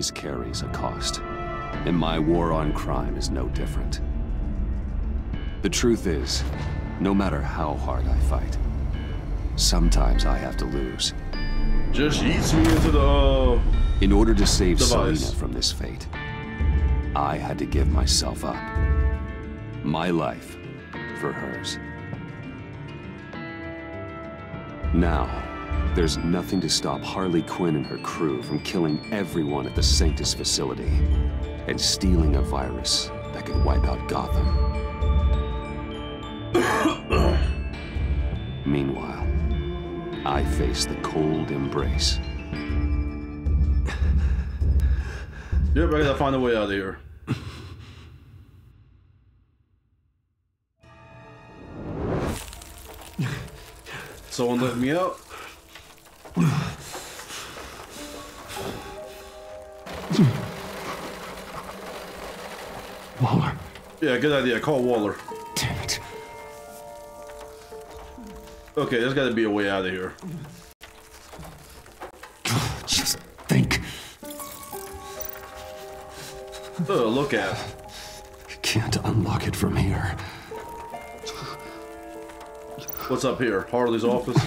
always carries a cost, and my war on crime is no different. The truth is, no matter how hard I fight, sometimes I have to lose. Just yeets me into the in order to save Selina from this fate, I had to give myself up. My life for hers. Now, there's nothing to stop Harley Quinn and her crew from killing everyone at the Sanctus facility and stealing a virus that could wipe out Gotham. Meanwhile, I face the cold embrace. Yeah, but I gotta find a way out of here. Someone let me out. Waller. Yeah, good idea. Call Waller. Damn it. Okay, there's got to be a way out of here. Just think. Oh, look at it. You can't unlock it from here. What's up here? Harley's office?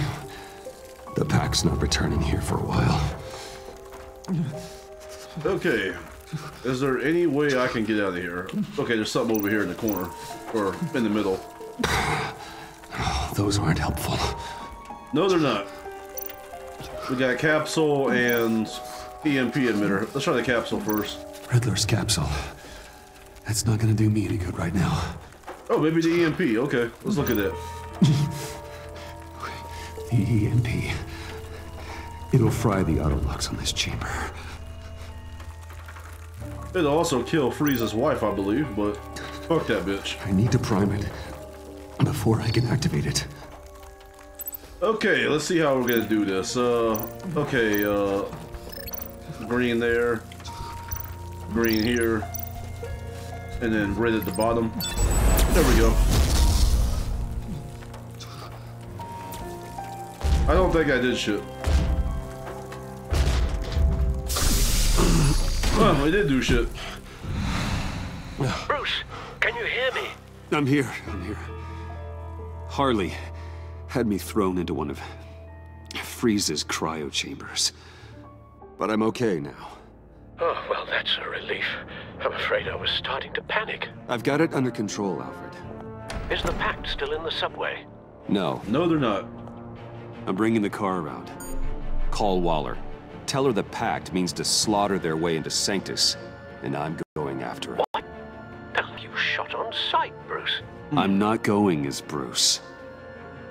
The pack's not returning here for a while. Okay. Is there any way I can get out of here? Okay, there's something over here in the corner. Or in the middle. Those aren't helpful. No, they're not. We got a capsule and EMP emitter. Let's try the capsule first. Riddler's capsule. That's not gonna do me any good right now. Oh, maybe the EMP. Okay, let's look at that. The EMP. It'll fry the auto locks on this chamber. It'll also kill Frieza's wife, I believe, but fuck that bitch. I need to prime it before I can activate it. Okay, let's see how we're gonna do this. Okay, green there, green here, and then red at the bottom. There we go. I don't think I did shit. Well, I did do shit. Bruce, can you hear me? I'm here, I'm here. Harley had me thrown into one of Frieza's cryo chambers. But I'm okay now. Oh, well, that's a relief. I'm afraid I was starting to panic. I've got it under control, Alfred. Is the pact still in the subway? No. No, they're not. I'm bringing the car around. Call Waller. Tell her the pact means to slaughter their way into Sanctus, and I'm going after her. What? You shot on sight, Bruce. I'm not going as Bruce.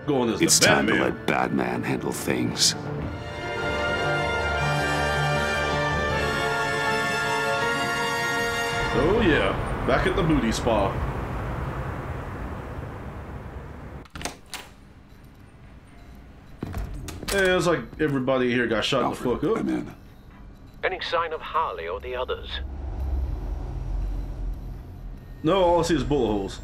Going as it's the time Batman. To let Batman handle things. Oh yeah, back at the booty spa. Yeah, it's like everybody here got shot Alfred, the fuck up. I'm in. Any sign of Harley or the others? No, all I see is bullet holes.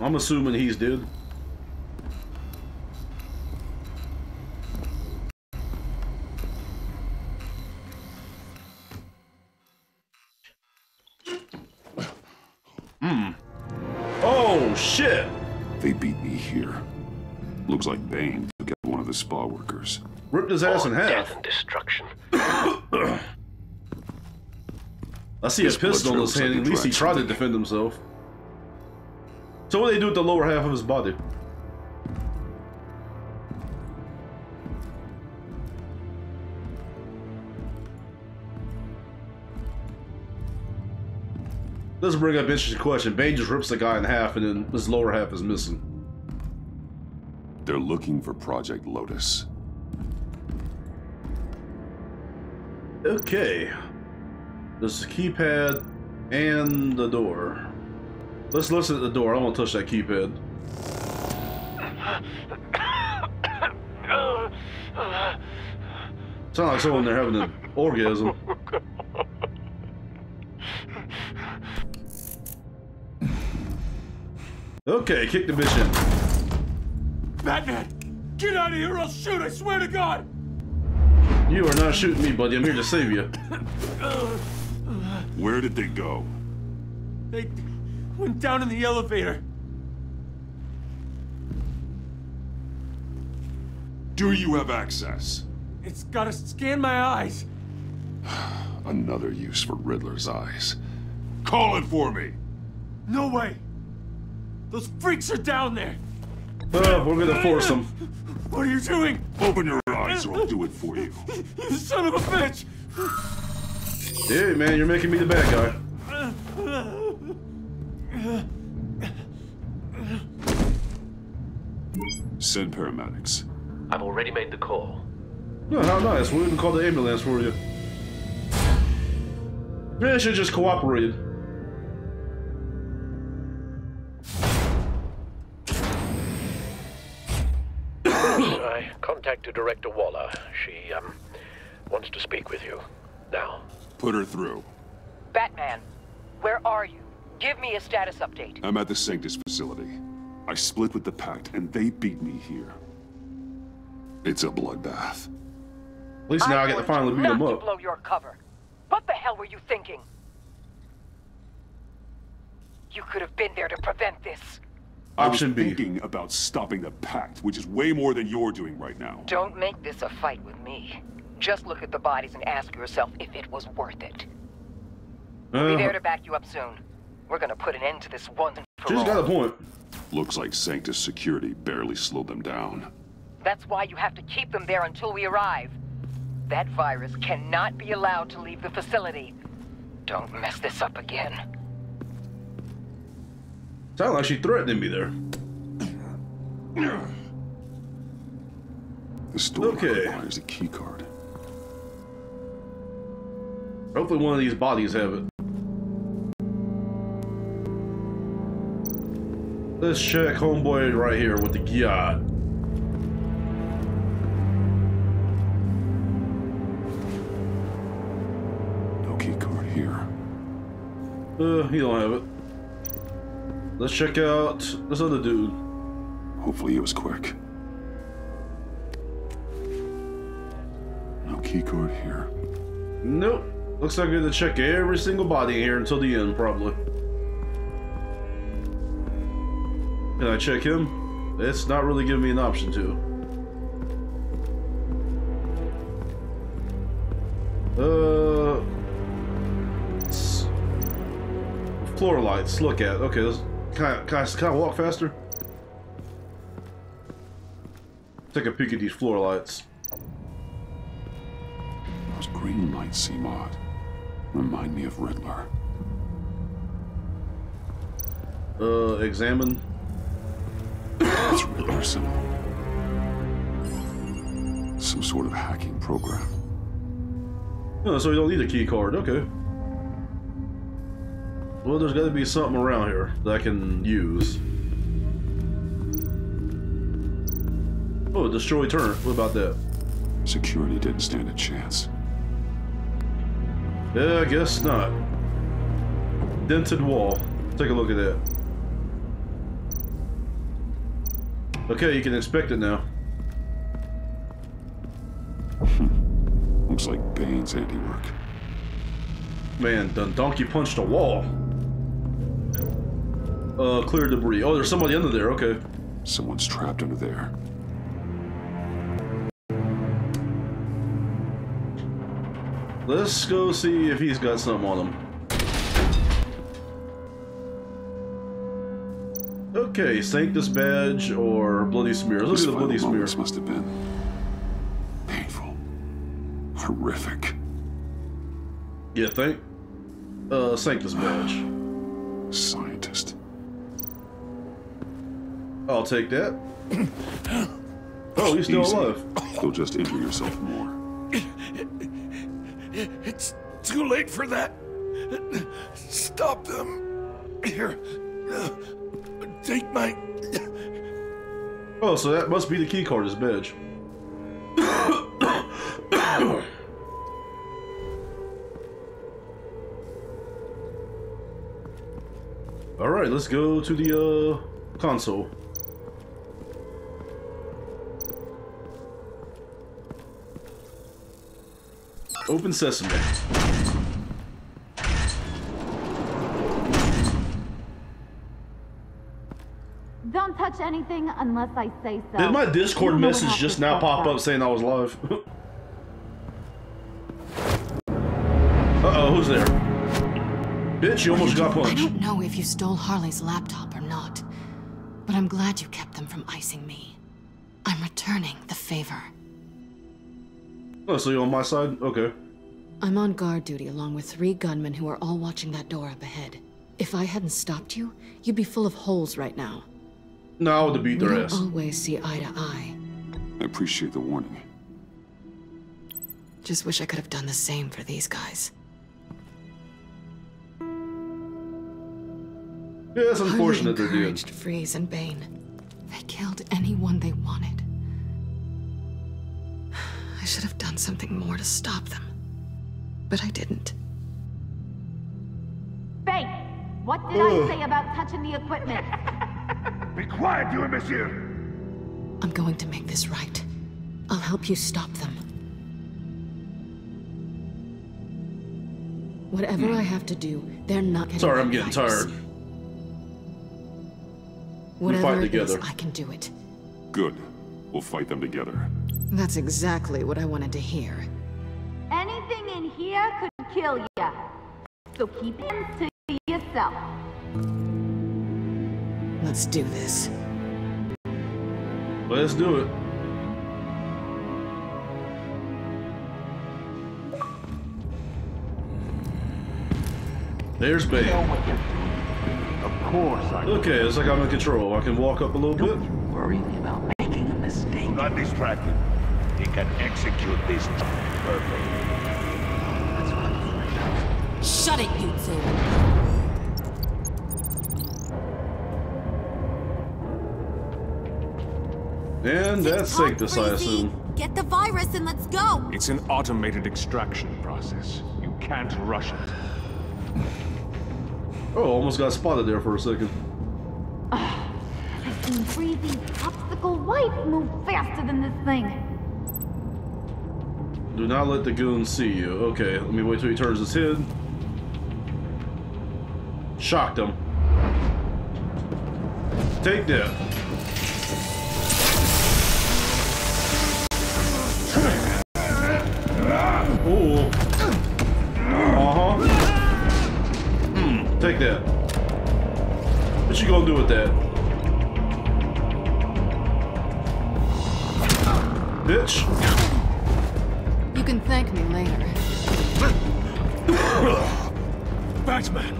I'm assuming he's dead. They beat me here. Looks like Bane took out one of the spa workers. Ripped his ass in half. Death and destruction. I see his pistol in his hand. At least he tried to defend himself. So what do they do with the lower half of his body? Let's bring up an interesting question. Bane just rips the guy in half and then his lower half is missing. They're looking for Project Lotus. Okay. There's the keypad and the door. Let's listen at the door. I don't want to touch that keypad. Sounds like someone there having an orgasm. Okay, kick the bitch in. Batman! Get out of here or I'll shoot, I swear to God! You are not shooting me, buddy. I'm here to save you. Where did they go? They went down in the elevator. Do you have access? It's gotta scan my eyes. Another use for Riddler's eyes. Call it for me! No way! Those freaks are down there! Oh, we're gonna force them. What are you doing? Open your eyes or I'll do it for you. You son of a bitch! Hey man, you're making me the bad guy. Send paramedics. I've already made the call. Oh, how nice. We wouldn't call the ambulance for you. Really should just cooperate. I contacted Director Waller. She, wants to speak with you. Now. Put her through. Batman, where are you? Give me a status update. I'm at the Sanctus facility. I split with the Pact, and they beat me here. It's a bloodbath. At least now I get to finally beat them up. Blow your cover. What the hell were you thinking? You could have been there to prevent this. Option B. I was thinking about stopping the Pact, which is way more than you're doing right now. Don't make this a fight with me. Just look at the bodies and ask yourself if it was worth it. We'll be there to back you up soon. We're gonna put an end to this once and for all. She's got a point. Looks like Sanctus security barely slowed them down. That's why you have to keep them there until we arrive. That virus cannot be allowed to leave the facility. Don't mess this up again. Sounds like she threatened me there. The store requires a key card. Hopefully one of these bodies have it. Let's check homeboy right here with the god. No key card here. He don't have it. Let's check out this other dude. Hopefully it was quick. No keycard here. Nope. Looks like we have to check every single body here until the end, probably. Can I check him? It's not really giving me an option to. Floor lights. Look at it. Okay. Let's Can I walk faster? Take a peek at these floor lights. Those green lights seem odd. Remind me of Riddler. Examine. It's Riddler symbol. Some sort of hacking program. Oh, so you don't need a key card. Okay. Well, there's gotta be something around here that I can use. Oh, destroy turret. What about that? Security didn't stand a chance. Yeah, I guess not. Dented wall. Take a look at that. Okay, you can inspect it now. Looks like Bane's handiwork. Man, the donkey punched a wall. Clear debris. Oh, there's somebody under there. Okay. Someone's trapped under there. Let's go see if he's got something on him. Okay, Sanctus badge or bloody smears. Look at the bloody smears. This must have been painful, horrific. You think? Sanctus badge. Scientist. I'll take that. Oh, you're still alive. You'll just injure yourself more. It's too late for that. Stop them. Here. Take my... Oh, so that must be the key card, his badge. All right, let's go to the console. Open sesame. Don't touch anything unless I say so. Did my Discord message just now pop up saying I was live? Uh-oh, who's there? Bitch, you almost got punched. I don't know if you stole Harley's laptop or not, but I'm glad you kept them from icing me. I'm returning the favor. Oh, so you're on my side? Okay. I'm on guard duty along with 3 gunmen who are all watching that door up ahead. If I hadn't stopped you, you'd be full of holes right now. No, I would have beat their ass. We always see eye to eye. I appreciate the warning. Just wish I could have done the same for these guys. Yeah, it's unfortunate they did. Freeze and Bane. They killed anyone they wanted. I should have done something more to stop them, but I didn't. Bane, what did I say about touching the equipment? Be quiet, you monsieur! I'm going to make this right. I'll help you stop them. Whatever I have to do, they're not getting... Sorry, I'm getting tired. Whatever it is, I can do it. Good. We'll fight them together. That's exactly what I wanted to hear. Anything in here could kill ya. So keep them to yourself. Let's do this. Let's do it. There's Bane. Of course I can. Okay, it's like I'm in control. I can walk up a little bit. Don't you worry about making a mistake. I'm not distracted. He can execute this perfectly. That's what I'm afraid of. Shut it, you two. And that's Sanctus, I assume. Get the virus and let's go. It's an automated extraction process. You can't rush it. Oh, almost got spotted there for a second. I can breathe these popsicle wipes move faster than this thing. Do not let the goon see you. Okay, let me wait till he turns his head. Shocked him. Take that. Oh. Take that. What you gonna do with that? Bitch. You can thank me later. Batman.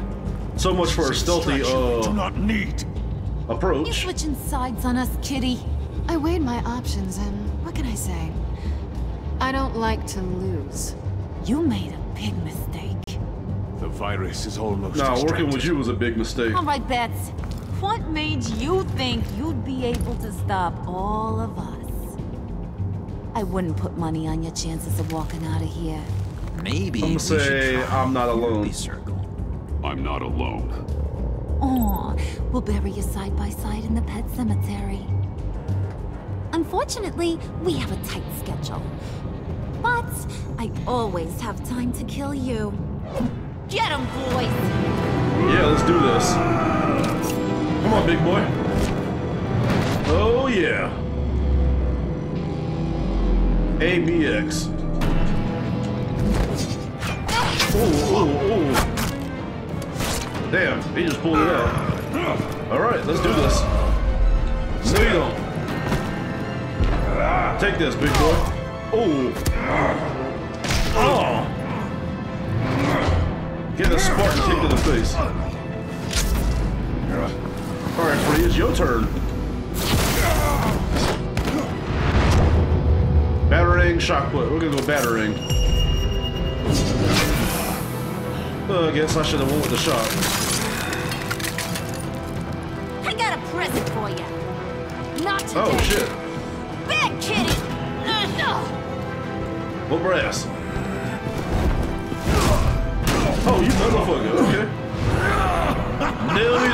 So much for a stealthy approach. You switching sides on us, kitty. I weighed my options and what can I say? I don't like to lose. You made a big mistake. The virus is almost working with you was a big mistake. All right, Bats. What made you think you'd be able to stop all of us? I wouldn't put money on your chances of walking out of here. Maybe I'm say I'm not alone. I'm not alone. Oh, we'll bury you side by side in the pet cemetery. Unfortunately, we have a tight schedule. But I always have time to kill you. Get him, boys! Yeah, let's do this. Come on, big boy. Oh, yeah. ABX. Oh. Damn, he just pulled it out. Alright, let's do this. Sweet him. Take this, big boy. Oh. Oh. Get a Spartan kick to the face. Alright, Freddy, it's your turn. Batarang, shock put. We're gonna go batarang. I guess I should have won with the shot. I got a present for you. Not today. Oh, shit. Bad kitty! What brass? Oh, you motherfucker, okay. Nail me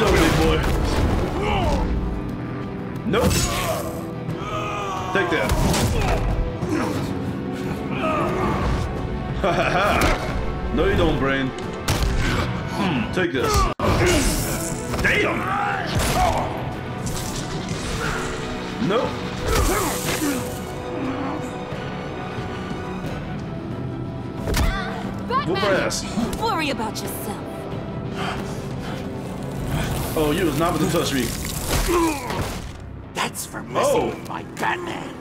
though, big boy. Nope. Take that. No, you don't, Brain. Take this. Damn! Nope. Whoop her ass. Worry about yourself. Oh, you was not with the touch me. That's for messing with my Batman.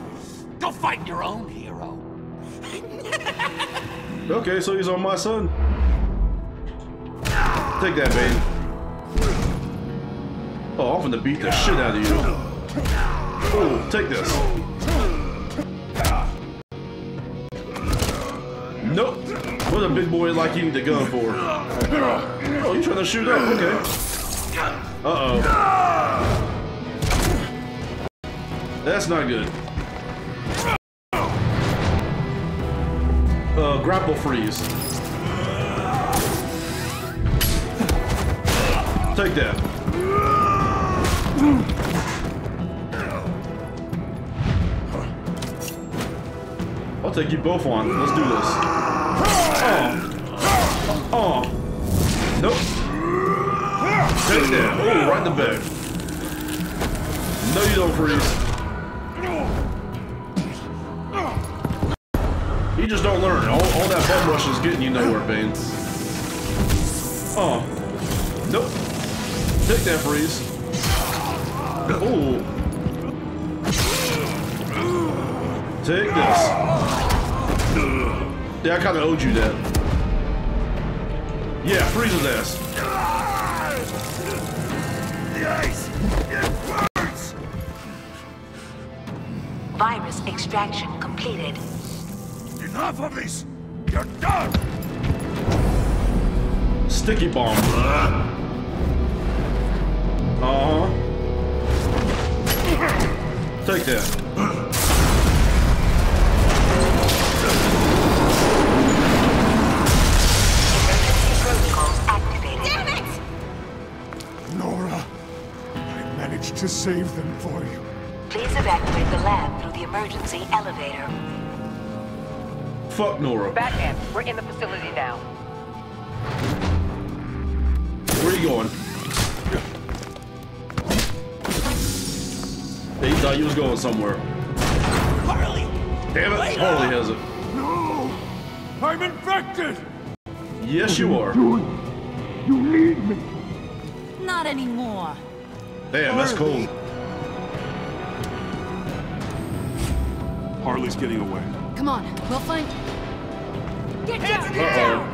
Go find your own hero. Okay, so he's on my son. Take that, Bane. Oh, I'm gonna beat the shit out of you. Oh, take this. Nope. What a big boy like you need the gun for. Oh, you trying to shoot up? Okay. Uh-oh. That's not good. Grapple freeze. Take that. I'll take you both on. Let's do this. Oh. Oh. Nope. Take that. Oh, right in the back. No, you don't freeze. You just don't learn. All that bum rush is getting you nowhere, Bane. Oh. Nope. Take that freeze. Ooh. Take this. Yeah, I kind of owed you that. Yeah, freeze his ass. The ice, it burns. Virus extraction completed. Enough of this. You're done. Sticky bomb. Take that. Emergency protocols activated. Damn it! Nora, I managed to save them for you. Please evacuate the lab through the emergency elevator. Fuck Nora. Batman, we're in the facility now. Where are you going? He thought you was going somewhere. Harley! Damn it, Lena. Harley has it. No! I'm infected! Yes, you are. You need me. Not anymore. Damn, Harley. That's cold. Harley's getting away. Come on, we'll find you. Get down! Get down!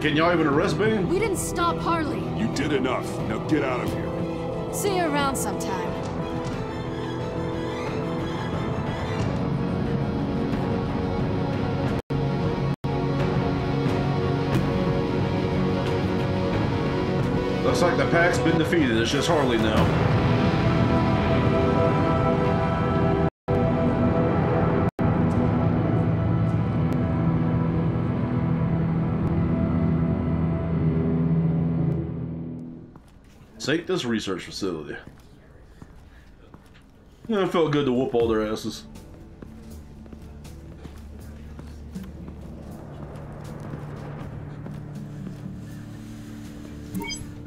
Can y'all even arrest Bane? We didn't stop Harley. You did enough. Now get out of here. See you around sometime. Looks like the pack's been defeated. It's just Harley now. Take this research facility. Yeah, it felt good to whoop all their asses.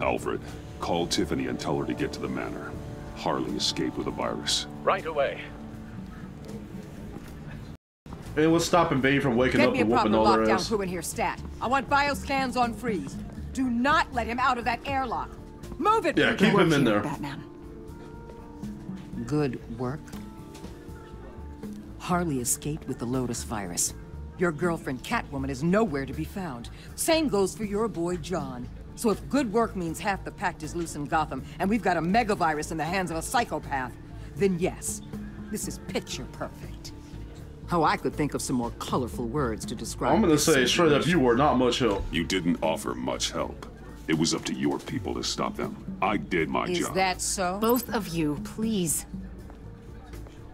Alfred, call Tiffany and tell her to get to the manor. Harley escaped with a virus. Right away. Hey, what's stopping Bane from waking up and whooping all their ass? Crew in here, stat. I want bioscans on freeze. Do not let him out of that airlock. Move it! Yeah, keep him in there. Batman. Good work. Harley escaped with the Lotus virus. Your girlfriend, Catwoman, is nowhere to be found. Same goes for your boy, John. So if good work means half the pact is loose in Gotham, and we've got a mega virus in the hands of a psychopath, then yes, this is picture perfect. Oh, I could think of some more colorful words to describe this. I'm gonna say straight up, you were not much help. You didn't offer much help. It was up to your people to stop them. I did my job. Is that so? Both of you, please.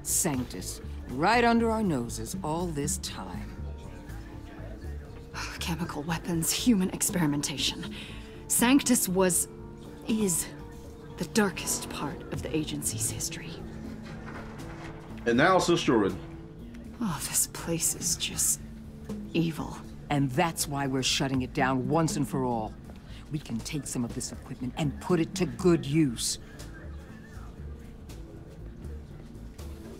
Sanctus, right under our noses all this time. Chemical weapons, human experimentation. Sanctus was, is, the darkest part of the agency's history. Analysis Jordan. Oh, this place is just evil. And that's why we're shutting it down once and for all. We can take some of this equipment and put it to good use.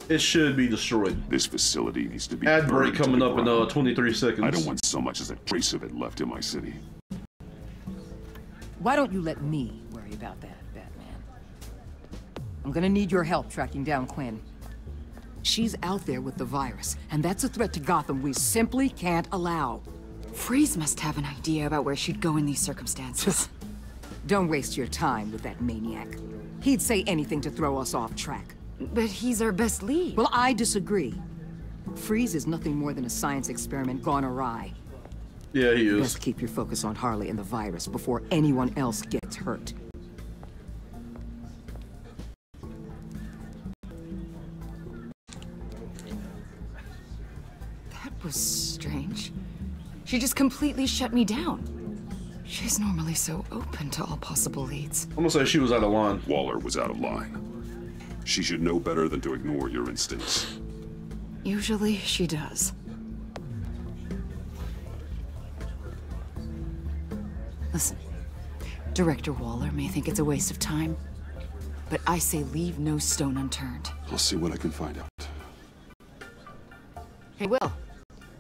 It should be destroyed. This facility needs to be burned. Ad break coming up in 23 seconds. I don't want so much as a trace of it left in my city. Why don't you let me worry about that, Batman? I'm gonna need your help tracking down Quinn. She's out there with the virus, and that's a threat to Gotham we simply can't allow. Freeze must have an idea about where she'd go in these circumstances. Don't waste your time with that maniac. He'd say anything to throw us off track. But he's our best lead. Well, I disagree. Freeze is nothing more than a science experiment gone awry. Yeah, he is. Just keep your focus on Harley and the virus before anyone else gets hurt. That was strange. She just completely shut me down. She's normally so open to all possible leads. I'm gonna say she was out of line. Waller was out of line. She should know better than to ignore your instincts. Usually she does. Listen, Director Waller may think it's a waste of time, but I say leave no stone unturned. I'll see what I can find out. Hey, Will,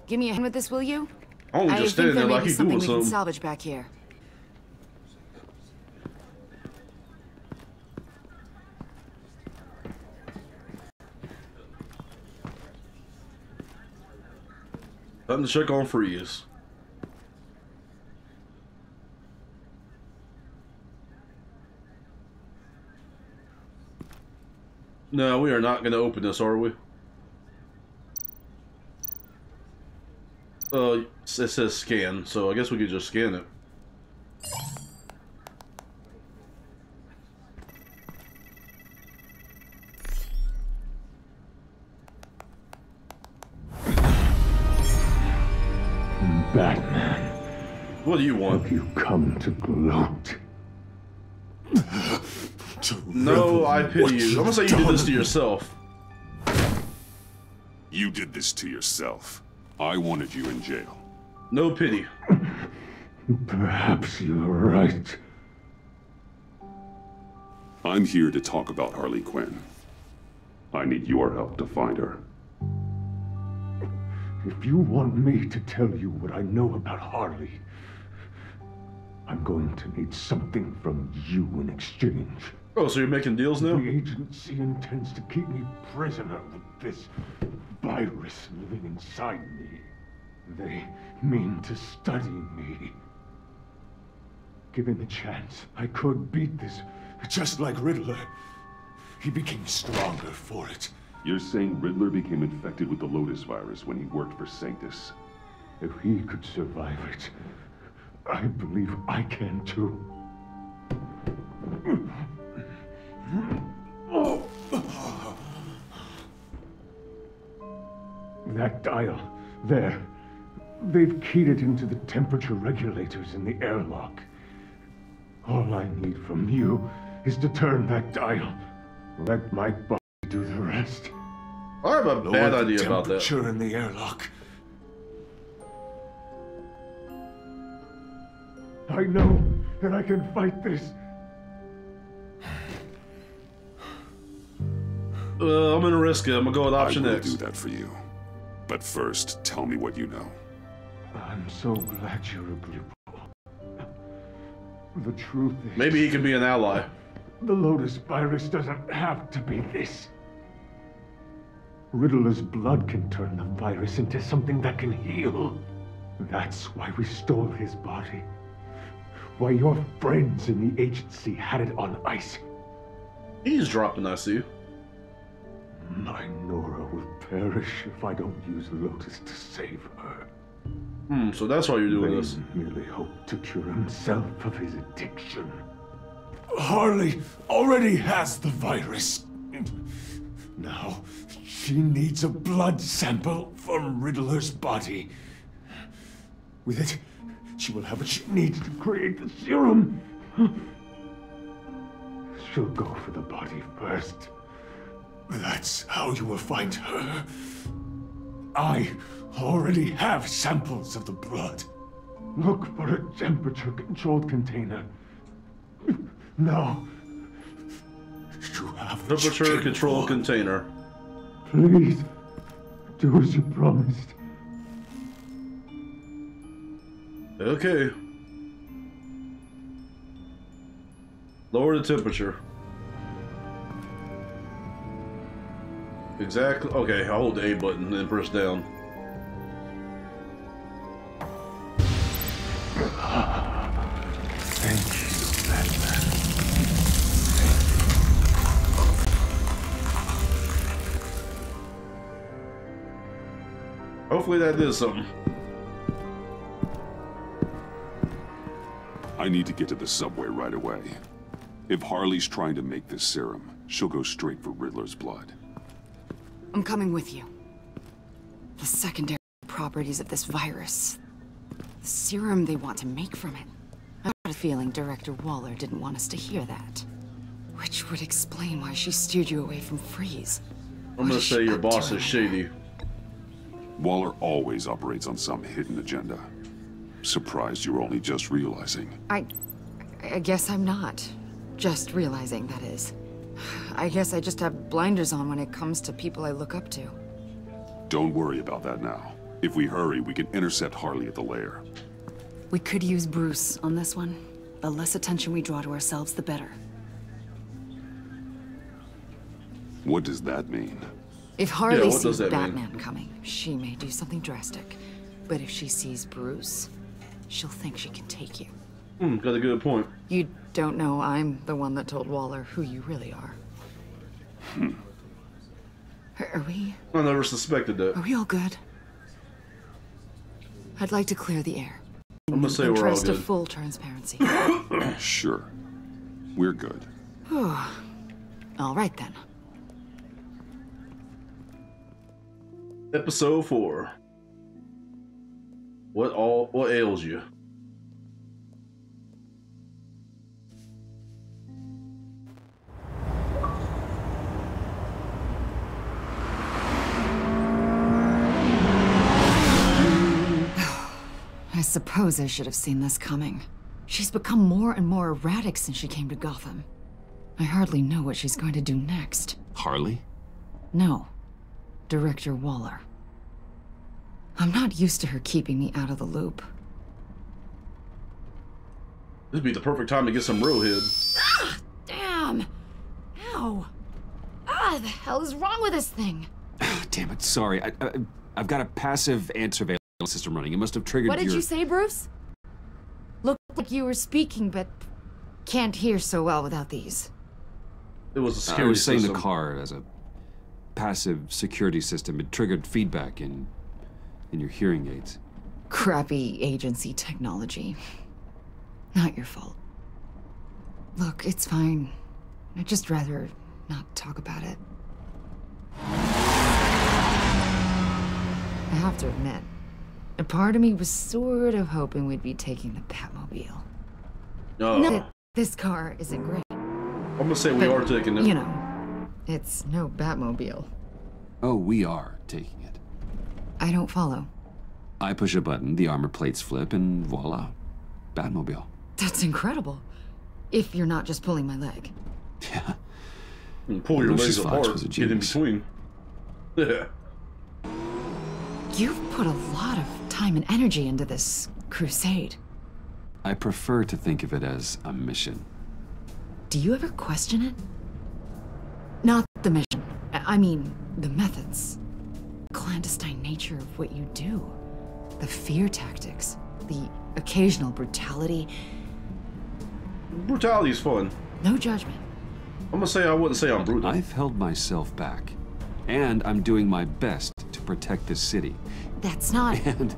give me a hand with this, will you? I just think there may be something we can salvage back here. Time to check on Freeze. No, we are not going to open this, are we? It says scan, so I guess we could just scan it. Batman. What do you want? Have you come to gloat? No, I pity you. I'm gonna say you did this to yourself. You did this to yourself. I wanted you in jail. No pity. Perhaps you're right. I'm here to talk about Harley Quinn. I need your help to find her. If you want me to tell you what I know about Harley, I'm going to need something from you in exchange. Oh, so you're making deals now? The agency intends to keep me prisoner with this virus living inside me. They mean to study me. Given the chance, I could beat this. Just like Riddler, he became stronger for it. You're saying Riddler became infected with the Lotus virus when he worked for Sanctus? If he could survive it, I believe I can too. That dial, there. They've keyed it into the temperature regulators in the airlock. All I need from you is to turn that dial. Let my body do the rest. I have a bad idea about that. Temperature in the airlock. I know that I can fight this. I'm gonna risk it. I'm gonna go with option X. I will do that for you. But first, tell me what you know. I'm so glad you're agreeable. The truth is... Maybe he can be an ally. The Lotus virus doesn't have to be this. Riddler's blood can turn the virus into something that can heal. That's why we stole his body. Why your friends in the agency had it on ice. He's dropping, I see. My Nora will perish if I don't use Lotus to save her. Hmm, so that's why you're doing this. He merely hoped to cure himself of his addiction. Harley already has the virus. Now, she needs a blood sample from Riddler's body. With it, she will have what she needs to create the serum. She'll go for the body first. That That's how you will find her. I already have samples of the blood. Look for a temperature-controlled container. No. You have temperature-controlled container. Please, do as you promised. Okay. Lower the temperature. Exactly. Okay, I'll hold the A button and press down. Thank you, Batman. Thank you. Hopefully that did something. I need to get to the subway right away. If Harley's trying to make this serum, she'll go straight for Riddler's blood. I'm coming with you. The secondary properties of this virus. The serum they want to make from it. I've got a feeling Director Waller didn't want us to hear that. Which would explain why she steered you away from Freeze. I'm gonna say your boss is shady. Waller always operates on some hidden agenda. Surprised you're only just realizing. I guess I'm not. Just realizing, that is. I guess I just have blinders on when it comes to people I look up to. Don't worry about that now. If we hurry, we can intercept Harley at the lair. We could use Bruce on this one. The less attention we draw to ourselves, the better. What does that mean? If Harley sees Batman coming, she may do something drastic. But if she sees Bruce, she'll think she can take you. Hmm, got a good point. You don't know I'm the one that told Waller who you really are. Hmm. Are we? I never suspected that. Are we all good? I'd like to clear the air. I'm gonna say we're all good. Trust full transparency. Sure. We're good. All right then. Episode 4. What ails you? I suppose I should have seen this coming. She's become more and more erratic since she came to Gotham. I hardly know what she's going to do next. Harley? No. Director Waller. I'm not used to her keeping me out of the loop. This'd be the perfect time to get some real head. Ah, damn! Ow! Ah, the hell is wrong with this thing? Damn it! Sorry, I've got a passive and surveillance system running. It must have triggered. What did you say, Bruce? Looked like you were speaking, but can't hear so well without these. It was a scary. I was saying the car as a passive security system. It triggered feedback and. In your hearing aids. Crappy agency technology. Not your fault. Look, it's fine. I'd just rather not talk about it. I have to admit, a part of me was sort of hoping we'd be taking the Batmobile. No, this car isn't great. I'm gonna say we are taking it. You know, it's no Batmobile. Oh, we are taking it. I don't follow. I push a button, the armor plates flip, and voila. Batmobile. That's incredible. If you're not just pulling my leg. Yeah. And pull your legs apart. Get in between. Yeah. You've put a lot of time and energy into this crusade. I prefer to think of it as a mission. Do you ever question it? Not the mission. I mean, the methods. Clandestine nature of what you do, the fear tactics, the occasional brutality. Brutality's fun. No judgment. I'm gonna say I wouldn't say I'm brutal. I've held myself back, and I'm doing my best to protect this city. That's not. And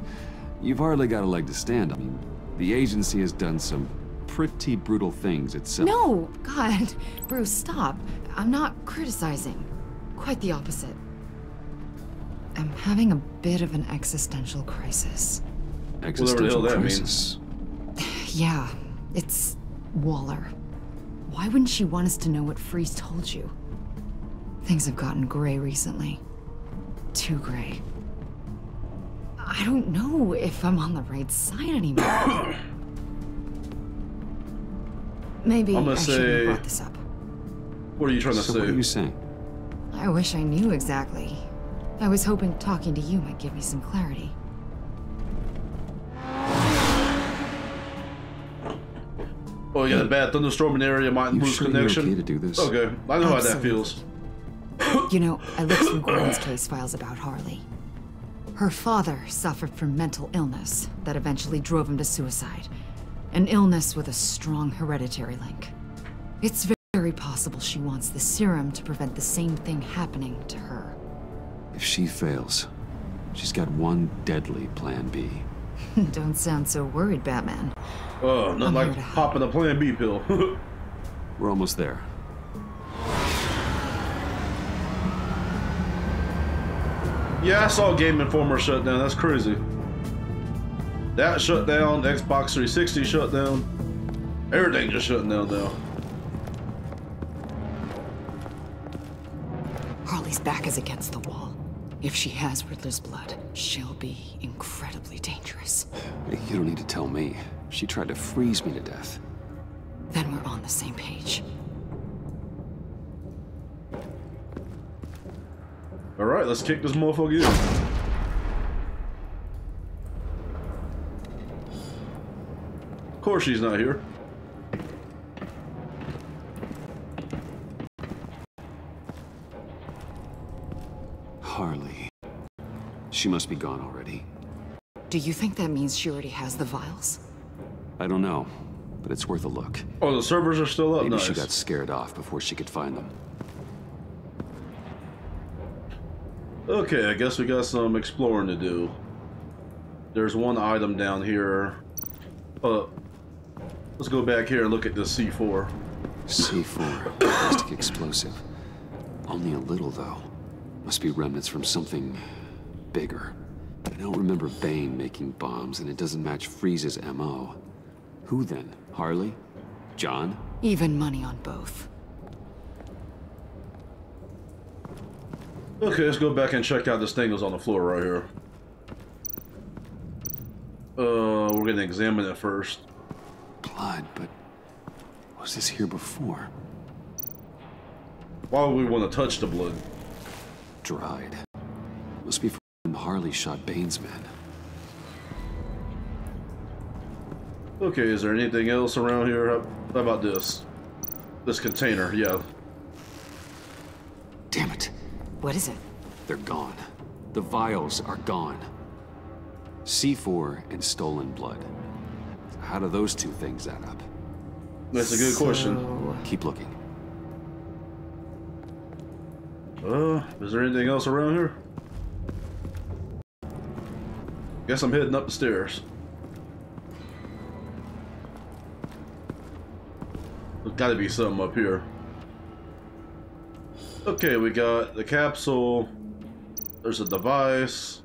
you've hardly got a leg to stand on. I mean, the agency has done some pretty brutal things itself. No, God, Bruce, stop. I'm not criticizing. Quite the opposite. I'm having a bit of an existential crisis. Existential crisis? Yeah, it's Waller. Why wouldn't she want us to know what Freeze told you? Things have gotten gray recently. Too gray. I don't know if I'm on the right side anymore. Maybe I shouldn't have brought this up. What are you trying to say? What are you saying? I wish I knew exactly. I was hoping talking to you might give me some clarity. Oh yeah, the bad thunderstorming area might lose connection. Okay to do this. Okay, I know how that feels. You know, I looked through Gordon's case files about Harley. Her father suffered from mental illness that eventually drove him to suicide. An illness with a strong hereditary link. It's very possible she wants the serum to prevent the same thing happening to her. If she fails, she's got one deadly plan B. Don't sound so worried, Batman. Oh, nothing like popping a plan B pill. We're almost there. Yeah, I saw Game Informer shut down. That's crazy. That shut down, the Xbox 360 shut down. Everything just shutting down now. Harley's back is against the wall. If she has Riddler's blood, she'll be incredibly dangerous. You don't need to tell me. She tried to freeze me to death. Then we're on the same page. Alright, let's kick this motherfucker in. Of course she's not here. Harley. She must be gone already. Do you think that means she already has the vials? I don't know, but it's worth a look. Oh, the servers are still up. Maybe she got scared off before she could find them. Okay, I guess we got some exploring to do. There's one item down here. Let's go back here and look at this C4. C4, plastic explosive. Only a little though. Must be remnants from something bigger. I don't remember Bane making bombs, and it doesn't match Freeze's MO. Who then? Harley? John? Even money on both. Okay, let's go back and check out this thing that's on the floor right here. We're gonna examine it first. Blood, but was this here before? Why would we want to touch the blood? Dried. Must be from Harley shot Bane's men. Okay, is there anything else around here? How about this? This container, yeah. Damn it. What is it? They're gone. The vials are gone. C4 and stolen blood. How do those two things add up? That's a good question. Keep looking. Is there anything else around here? Guess I'm heading up the stairs. There's gotta be something up here. Okay, we got the capsule. There's a device.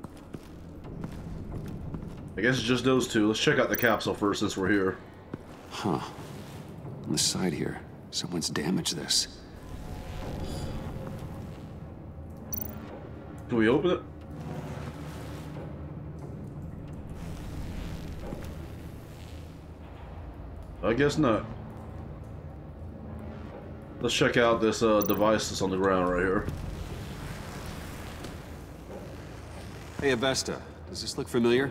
I guess it's just those two. Let's check out the capsule first since we're here. Huh. On the side here, someone's damaged this. Can we open it? I guess not. Let's check out this device that's on the ground right here. Hey, Avesta, does this look familiar?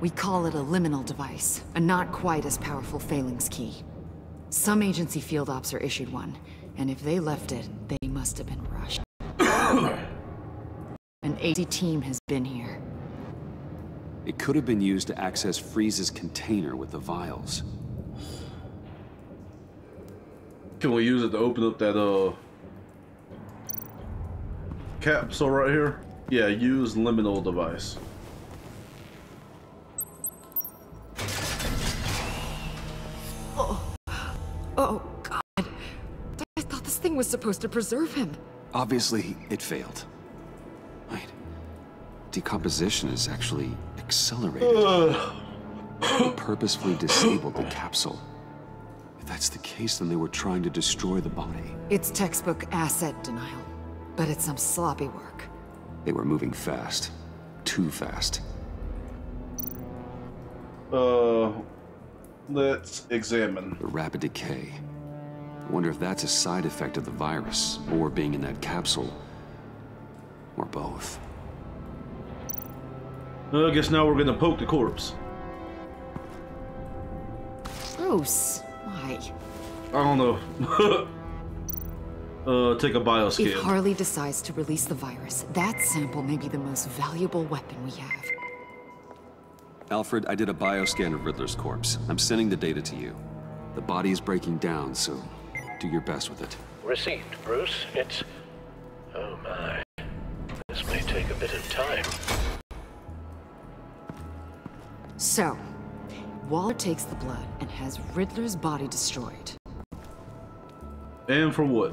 We call it a liminal device, a not quite as powerful phalanx key. Some agency field ops are issued one, and if they left it, they must have been rushed. An AD team has been here. It could have been used to access Freeze's container with the vials. Can we use it to open up that capsule right here? Yeah, use liminal device. Oh God! I thought this thing was supposed to preserve him. Obviously, it failed. Right? Decomposition is actually accelerated. It purposefully disabled the capsule. If that's the case, then they were trying to destroy the body. It's textbook asset denial, but it's some sloppy work. They were moving fast. Too fast. Let's examine. The rapid decay. I wonder if that's a side effect of the virus, or being in that capsule, or both. Well, I guess now we're gonna poke the corpse. Gross. Why? I don't know. Take a bioscan. If Harley decides to release the virus, that sample may be the most valuable weapon we have. Alfred, I did a bioscan of Riddler's corpse. I'm sending the data to you. The body is breaking down, so do your best with it. Received, Bruce. It's... oh my. This may take a bit of time. So, Waller takes the blood and has Riddler's body destroyed. And for what?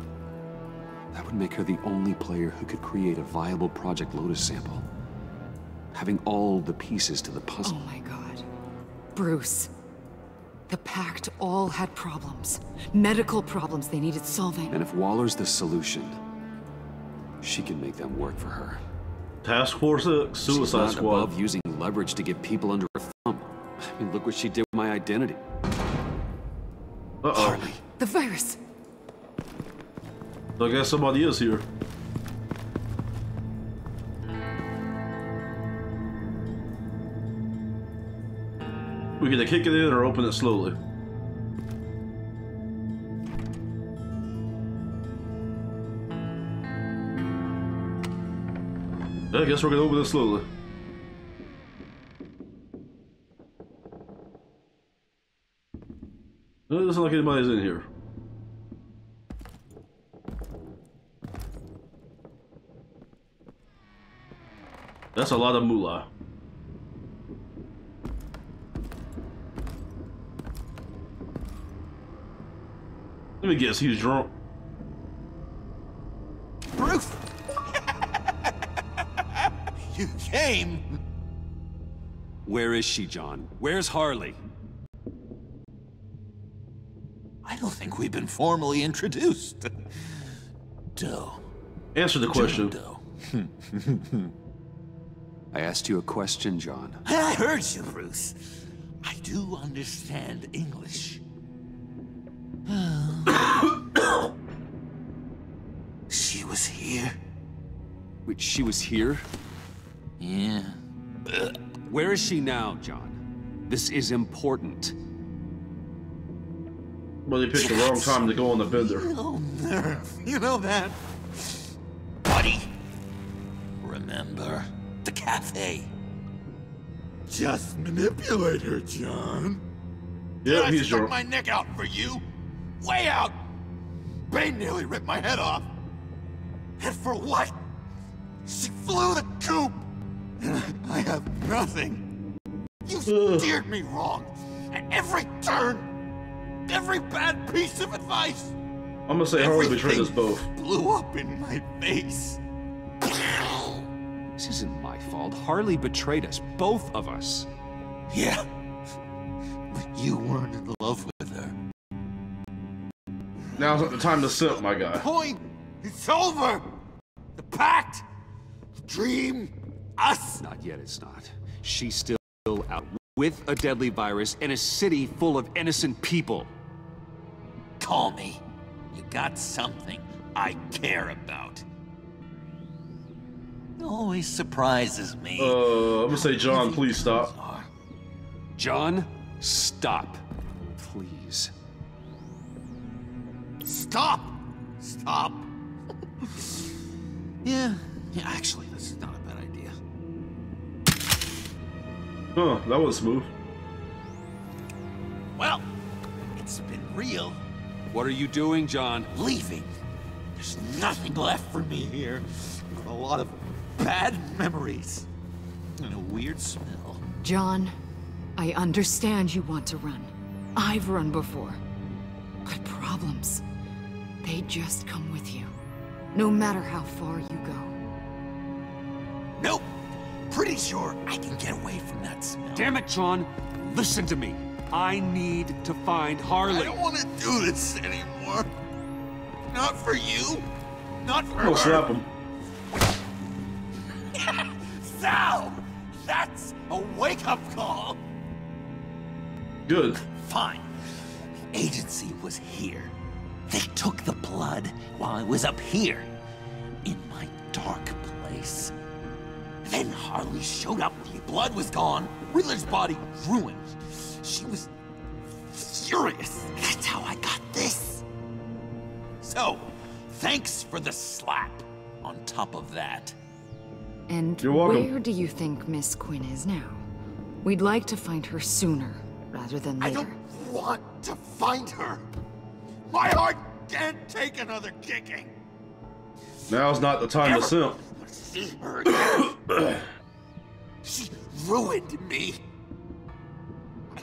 That would make her the only player who could create a viable Project Lotus sample. Having all the pieces to the puzzle. Oh my god. Bruce. The Pact all had problems. Medical problems they needed solving. And if Waller's the solution, she can make them work for her. Task Force Suicide Squad. She's not above using leverage to get people under her thumb. I mean, look what she did with my identity. Uh-oh. Harley. The virus. I guess somebody is here. We can either kick it in or open it slowly. I guess we're gonna open it slowly. It doesn't look like anybody's in here. That's a lot of moolah. Let me guess, he was drunk. Bruce! You came! Where is she, John? Where's Harley? I don't think we've been formally introduced. Doe. Answer the question. John Doe. I asked you a question, John. I heard you, Bruce. I do understand English. She was here. Wait, she was here? Yeah. Where is she now, John? This is important. Well, they picked the wrong time to go on the bender. Oh, nerve. You know that. Buddy. Remember the cafe. Just manipulate her, John. Yeah, he's drunk. I stuck my neck out for you. Way out! Bane nearly ripped my head off. And for what? She flew the coop! And I have nothing. You steered me wrong. At every turn. Every bad piece of advice. I'm gonna say Harley betrayed us both. Blew up in my face. This isn't my fault. Harley betrayed us. Both of us. Yeah. But you weren't in love with her. Now's not the time to sit, my guy. Point! It's over! The pact! The dream! Us! Not yet, it's not. She's still out with a deadly virus and a city full of innocent people. Call me. You got something I care about. It always surprises me. I'm gonna say, John, please stop. John, stop. Please. Stop! Stop! Yeah, actually, this is not a bad idea. Huh, that was smooth. Well, it's been real. What are you doing, John? Leaving. There's nothing left for me here but a lot of bad memories and a weird smell. John, I understand you want to run. I've run before. But problems... they just come with you, no matter how far you go. Nope! Pretty sure I can get away from that smell. Damn it, John! Listen to me! I need to find Harley. I don't want to do this anymore. Not for you. Not for her. I'll slap him. So, that's a wake-up call. Good. Fine. The agency was here. They took the blood while I was up here, in my dark place. Then Harley showed up. The blood was gone. Riddler's body ruined. She was furious. That's how I got this. So, thanks for the slap on top of that. And where do you think Miss Quinn is now? We'd like to find her sooner rather than later. I don't want to find her. My heart can't take another kicking. Now's not the time to simp. See her again. She ruined me. I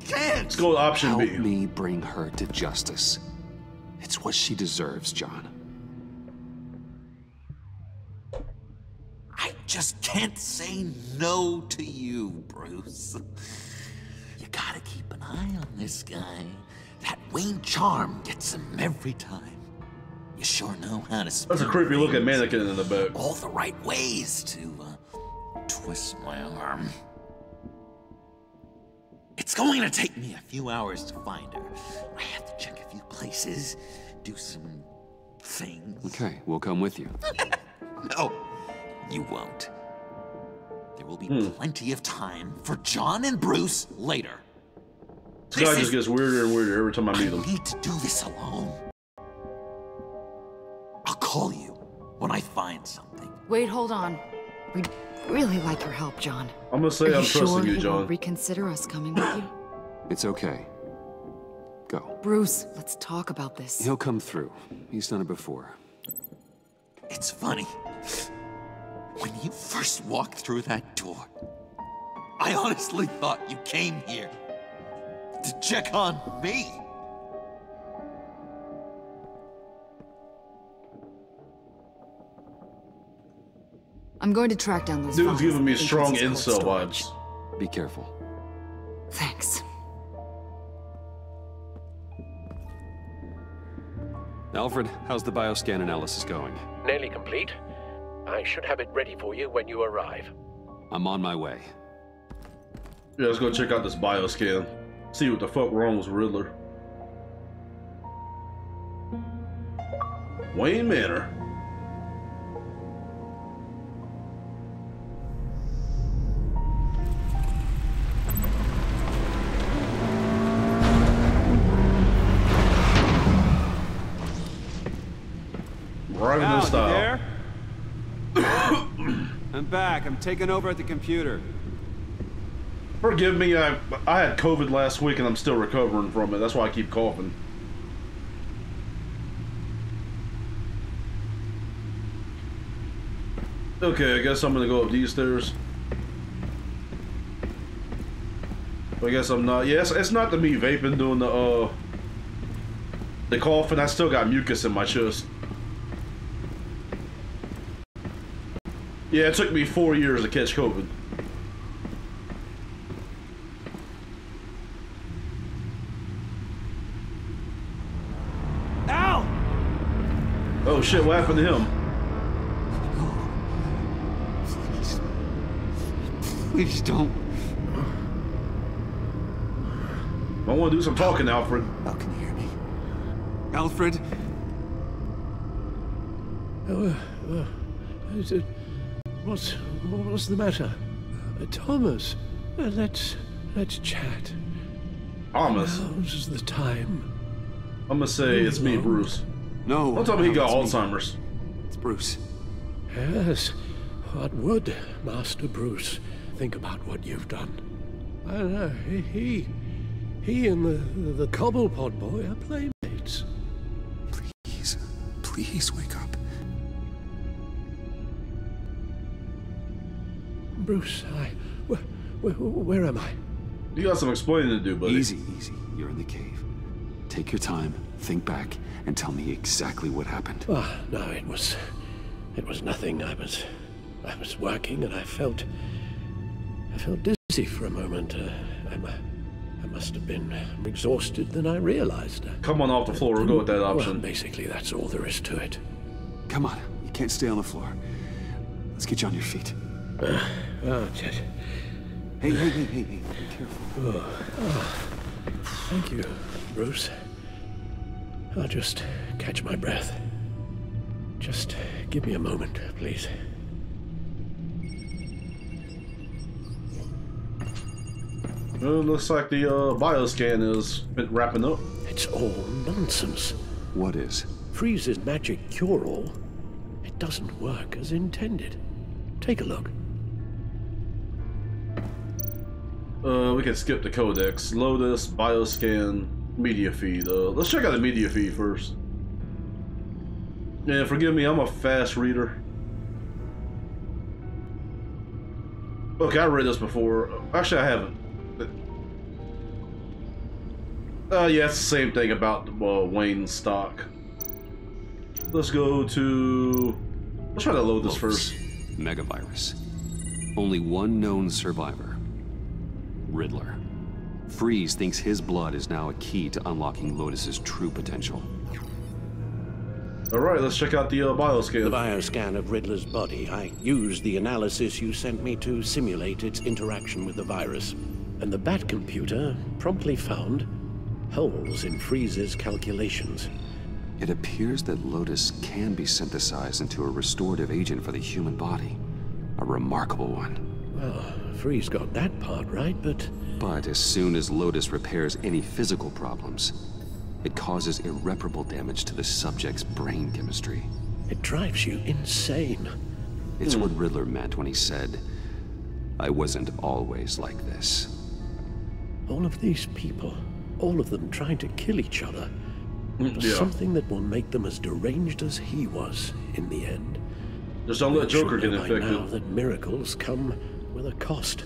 can't. Let's go to option B. Help me bring her to justice. It's what she deserves, John. I just can't say no to you, Bruce. You gotta keep an eye on this guy. That Wayne charm gets him every time. You sure know how to spin. That's a creepy looking mannequin in the back. All the right ways to twist my arm. It's going to take me a few hours to find her. I have to check a few places, do some things. Okay, we'll come with you. No, you won't. There will be plenty of time for John and Bruce later. This guy just gets weirder and weirder every time I meet him. I need to do this alone. I'll call you when I find something. Wait, hold on. We'd really like your help, John. I'm gonna say I'm trusting you, John. Reconsider us coming with you. It's okay. Go. Bruce, let's talk about this. He'll come through. He's done it before. It's funny. When you first walked through that door, I honestly thought you came here to check on me. I'm going to track down those. Dude's giving me strong incel vibes. Be careful. Thanks. Alfred, how's the bioscan analysis going? Nearly complete. I should have it ready for you when you arrive. I'm on my way. Yeah, let's go check out this bioscan. See what the fuck wrong with Riddler. Wayne Manor. Now, there? I'm back. I'm taking over at the computer. Forgive me, I had COVID last week and I'm still recovering from it. That's why I keep coughing. Okay, I guess I'm gonna go up these stairs. I guess I'm not. Yes, yeah, it's not the me vaping doing the coughing. I still got mucus in my chest. Yeah, it took me 4 years to catch COVID. Ow! Oh shit, what happened to him? No. Please don't. I want to do some talking, Alfred. How can you hear me? Alfred? What's the matter? Thomas, let's chat. Thomas. Now's the time. I'm gonna say it's me, Bruce. No. Don't tell me he got Alzheimer's. It's Bruce. Yes. What would Master Bruce think about what you've done? I don't know. He and the Cobblepot boy are playmates. Please, please wake up. Bruce, where am I? You got some explaining to do, buddy. Easy, easy. You're in the cave. Take your time, think back, and tell me exactly what happened. Oh, no, it was nothing. I was working, and I felt dizzy for a moment. I I must have been more exhausted than I realized. Come on off the floor, we'll go with that option. Well, basically, that's all there is to it. Come on, you can't stay on the floor. Let's get you on your feet. Oh, shit. Hey, be careful. Thank you, Bruce. I'll just catch my breath. Just give me a moment, please. Well, it looks like the bioscan is been wrapping up. It's all nonsense. What is? Freeze's magic cure-all. It doesn't work as intended. Take a look. We can skip the codex. Lotus, bioscan, media feed. Let's check out the media feed first. Yeah, forgive me, I'm a fast reader. Okay, I read this before. Actually, I haven't. Yeah, it's the same thing about Wayne's stock. Let's go to... Let's try to load this first. Megavirus. Only one known survivor. Riddler. Freeze thinks his blood is now a key to unlocking Lotus's true potential. Alright, let's check out the bioscan. The bioscan of Riddler's body. I used the analysis you sent me to simulate its interaction with the virus. And the Bat computer promptly found holes in Freeze's calculations. It appears that Lotus can be synthesized into a restorative agent for the human body. A remarkable one. Well, Freeze got that part right, but... But as soon as Lotus repairs any physical problems, it causes irreparable damage to the subject's brain chemistry. It drives you insane. It's what Riddler meant when he said, "I wasn't always like this." All of these people, all of them trying to kill each other, something that will make them as deranged as he was in the end. Just don't let Joker get infected. Now that miracles come with a cost.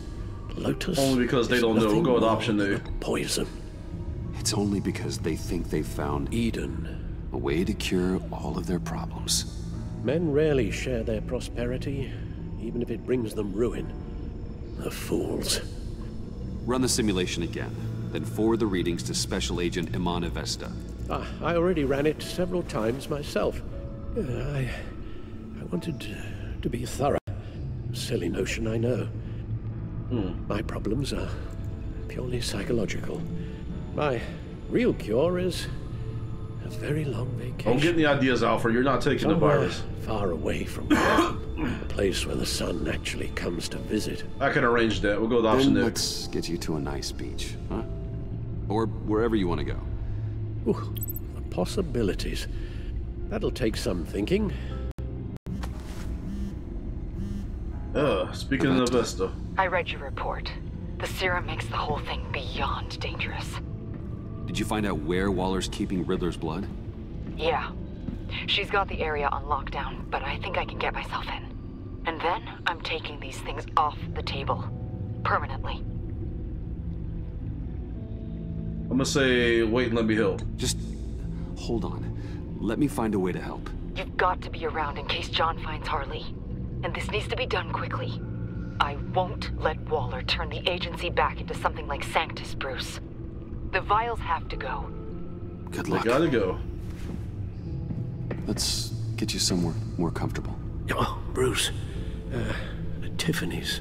Lotus. Only because they don't know. We'll go with option A. Poison. It's only because they think they've found Eden, a way to cure all of their problems. Men rarely share their prosperity, even if it brings them ruin. The fools. Run the simulation again, then forward the readings to Special Agent Iman Avesta. I already ran it several times myself. I wanted to be thorough. Silly notion, I know. My problems are purely psychological. My real cure is a very long vacation. I'm getting the ideas, Alfred. You're not taking somewhere the virus. Far away from Gotham, a place where the sun actually comes to visit. I can arrange that. We'll go with option then. Let's get you to a nice beach, huh? Or wherever you want to go. Ooh, the possibilities. That'll take some thinking. Speaking of Avesta. I read your report. The serum makes the whole thing beyond dangerous. Did you find out where Waller's keeping Riddler's blood? Yeah. She's got the area on lockdown, but I think I can get myself in. And then I'm taking these things off the table. Permanently. I'm gonna say, wait and let me help. Just hold on. Let me find a way to help. You've got to be around in case John finds Harley. And this needs to be done quickly. I won't let Waller turn the agency back into something like Sanctus, Bruce. The vials have to go. Good luck. I gotta go. Let's get you somewhere more comfortable. Oh, Bruce. Tiffany's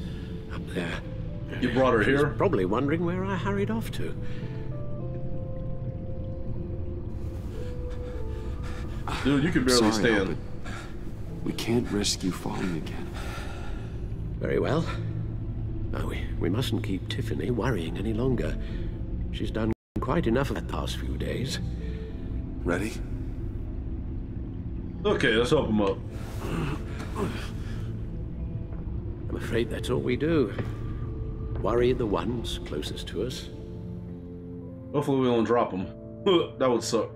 up there. You brought her here? Probably wondering where I hurried off to. Dude, you can barely stand. No, we can't risk you falling again. Very well. We mustn't keep Tiffany worrying any longer. She's done quite enough of the past few days. Ready? Okay, let's help him up. I'm afraid that's all we do. Worry the ones closest to us. Hopefully we don't drop them. That would suck.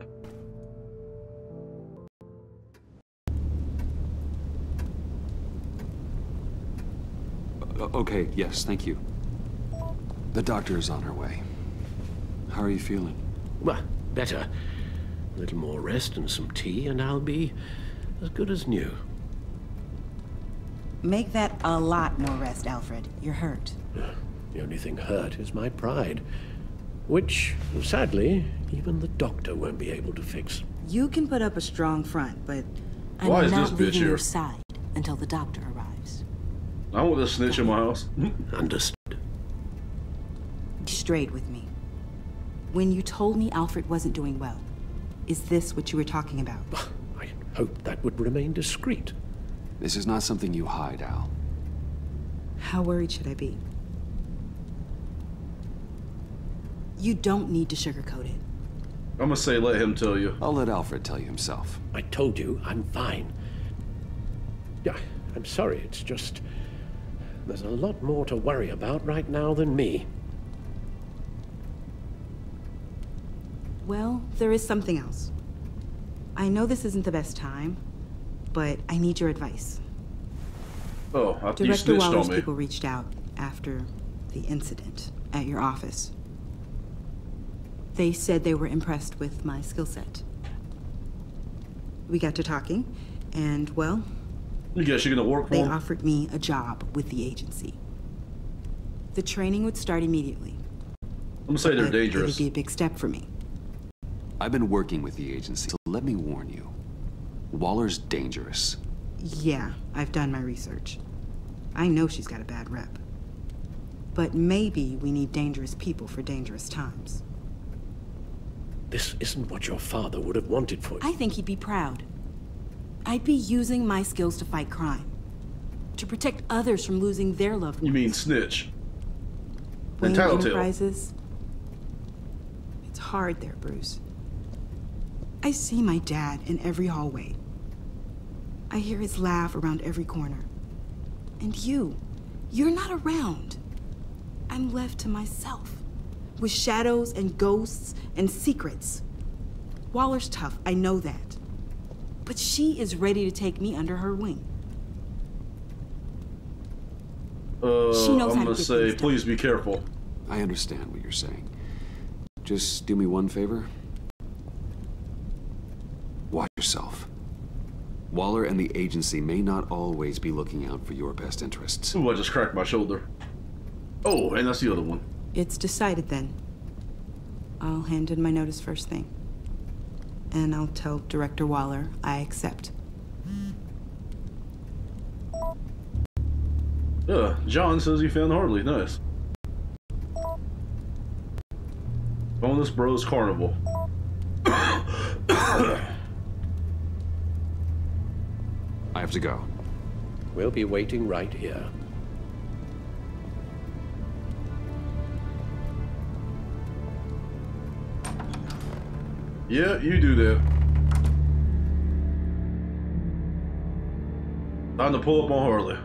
Okay, yes, thank you. The doctor is on her way. How are you feeling? Well, better. A little more rest and some tea, and I'll be as good as new. Make that a lot more rest, Alfred. You're hurt. The only thing hurt is my pride. Which, sadly, even the doctor won't be able to fix. You can put up a strong front, but I'm not leaving your side until the doctor arrives. I want a snitch in my house. Understood. Straight with me. When you told me Alfred wasn't doing well, is this what you were talking about? I hope that would remain discreet. This is not something you hide, Al. How worried should I be? You don't need to sugarcoat it. I'm gonna say let him tell you. I'll let Alfred tell you himself. I told you, I'm fine. Yeah, I'm sorry, it's just... there's a lot more to worry about right now than me. Well, there is something else. I know this isn't the best time, but I need your advice. Oh, after you snitched on me. Director Waller's people reached out after the incident at your office. They said they were impressed with my skill set. We got to talking, and well, you guys are gonna work for them? They offered me a job with the agency. The training would start immediately. I'm gonna say they're dangerous. It would be a big step for me. I've been working with the agency, so let me warn you. Waller's dangerous. Yeah, I've done my research. I know she's got a bad rep. But maybe we need dangerous people for dangerous times. This isn't what your father would have wanted for you. I think he'd be proud. I'd be using my skills to fight crime. To protect others from losing their loved ones. You mean snitch. Wayne Enterprises. It's hard there, Bruce. I see my dad in every hallway. I hear his laugh around every corner. And you're not around. I'm left to myself. With shadows and ghosts and secrets. Waller's tough, I know that. But she is ready to take me under her wing. She knows I'm gonna say, please be careful. I understand what you're saying. Just do me one favor. Watch yourself. Waller and the agency may not always be looking out for your best interests. Ooh, I just cracked my shoulder. Oh, and that's the other one. It's decided then. I'll hand in my notice first thing. And I'll tell Director Waller I accept. John says he found Harley. Nice. Bonus Bros Carnival. I have to go. We'll be waiting right here. Yeah, you do that. Time to pull up on Harley.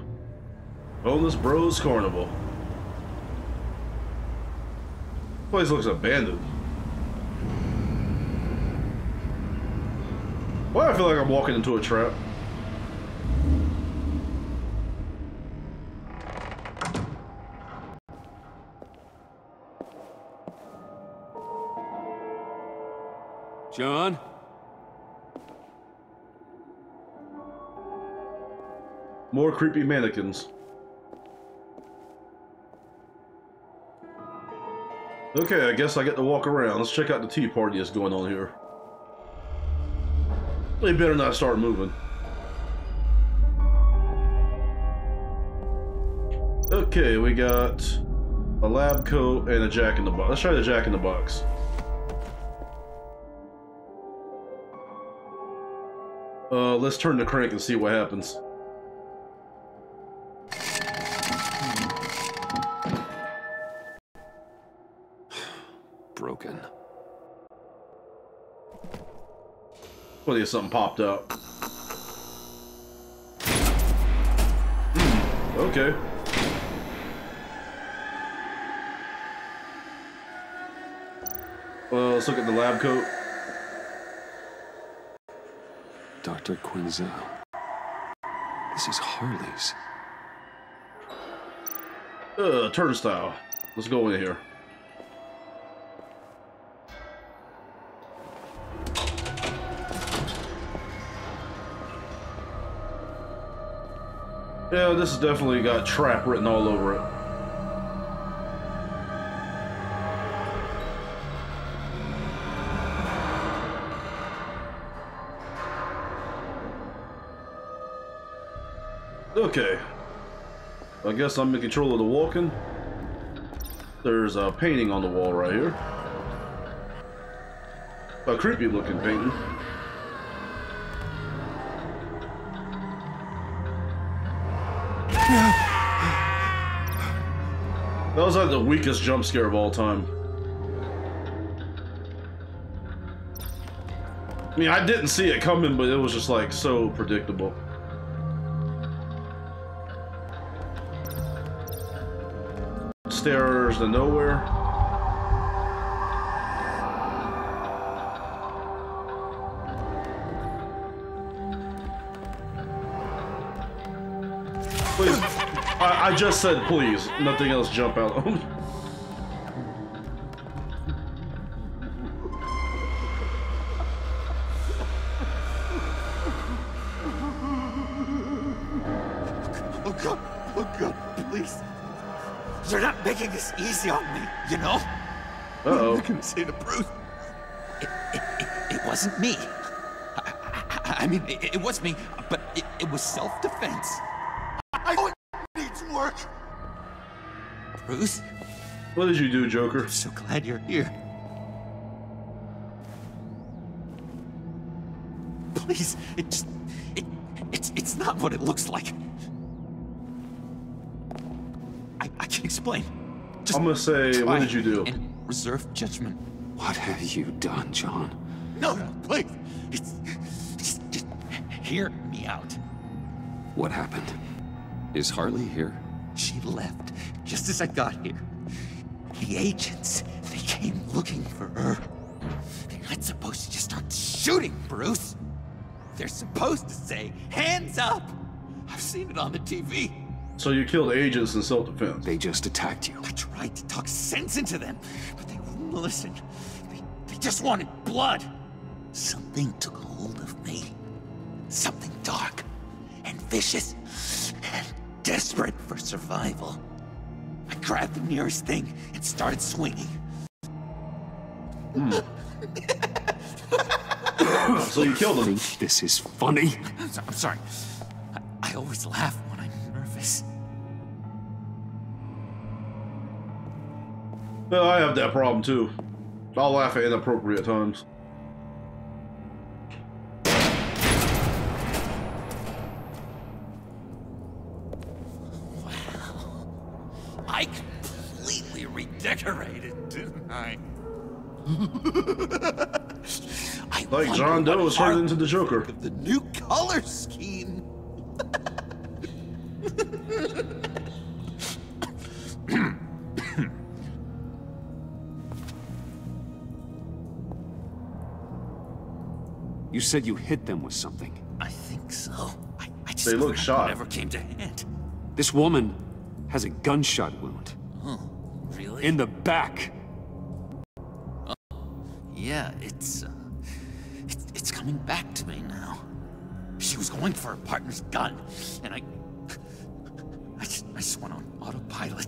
Bonus Bros Carnival. Place looks abandoned. Why do I feel like I'm walking into a trap? John? More creepy mannequins. Okay, I guess I get to walk around. Let's check out the tea party that's going on here. They better not start moving. Okay, we got a lab coat and a jack in the box. Let's try the jack in the box. Let's turn the crank and see what happens. Broken. 20-something popped up. Okay. Let's look at the lab coat. Dr. Quinzel. This is Harley's. Turnstile. Let's go in here. Yeah, this has definitely got trap written all over it. Okay. I guess I'm in control of the walking. There's a painting on the wall right here. A creepy looking painting. That was like the weakest jump scare of all time. I mean, I didn't see it coming, but it was just like so predictable. Stairs to nowhere. Please. I just said please. Nothing else jump out on me. It's easy on me, you know? Uh-oh. I can say the truth. It wasn't me. I mean, it was me, but it was self-defense. I know it needs work. Bruce? What did you do, Joker? I'm so glad you're here. Please, it's not what it looks like. I can explain. Just I'm gonna say, what did you do? And reserve judgment. What have you done, John? No, please. Just hear me out. What happened? Is Harley here? She left just as I got here. The agents, they came looking for her. They're not supposed to just start shooting, Bruce. They're supposed to say, hands up. I've seen it on the TV. So you killed agents in self-defense. They just attacked you. I tried to talk sense into them, but they wouldn't listen. They just wanted blood. Something took hold of me. Something dark and vicious and desperate for survival. I grabbed the nearest thing and started swinging. So you killed him. This is funny. I'm sorry. I always laugh when I'm nervous. Well, I have that problem too. I'll laugh at inappropriate times. Wow. I completely redecorated, didn't I? I like John Doe was turned into the Joker. The new color scheme. You said you hit them with something. I think so. I just they look shot. Never came to hand. This woman has a gunshot wound. Oh, really? In the back. Oh, yeah, it's coming back to me now. She was going for her partner's gun, and I just went on autopilot.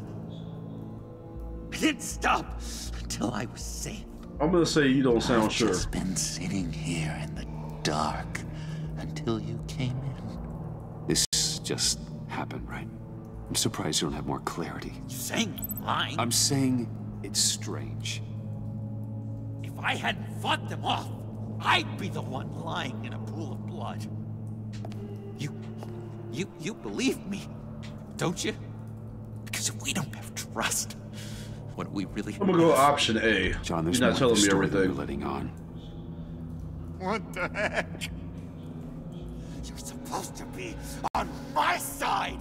I didn't stop until I was safe. I'm gonna say you don't sound sure. I've just been sitting here in the dark until you came in. This just happened, right? I'm surprised you don't have more clarity. You're saying lying? I'm saying it's strange. If I hadn't fought them off, I'd be the one lying in a pool of blood. You believe me, don't you? Because if we don't have trust, what we really I'm gonna go option A. John, there's you're not telling me everything. Letting on. What the heck? You're supposed to be on my side.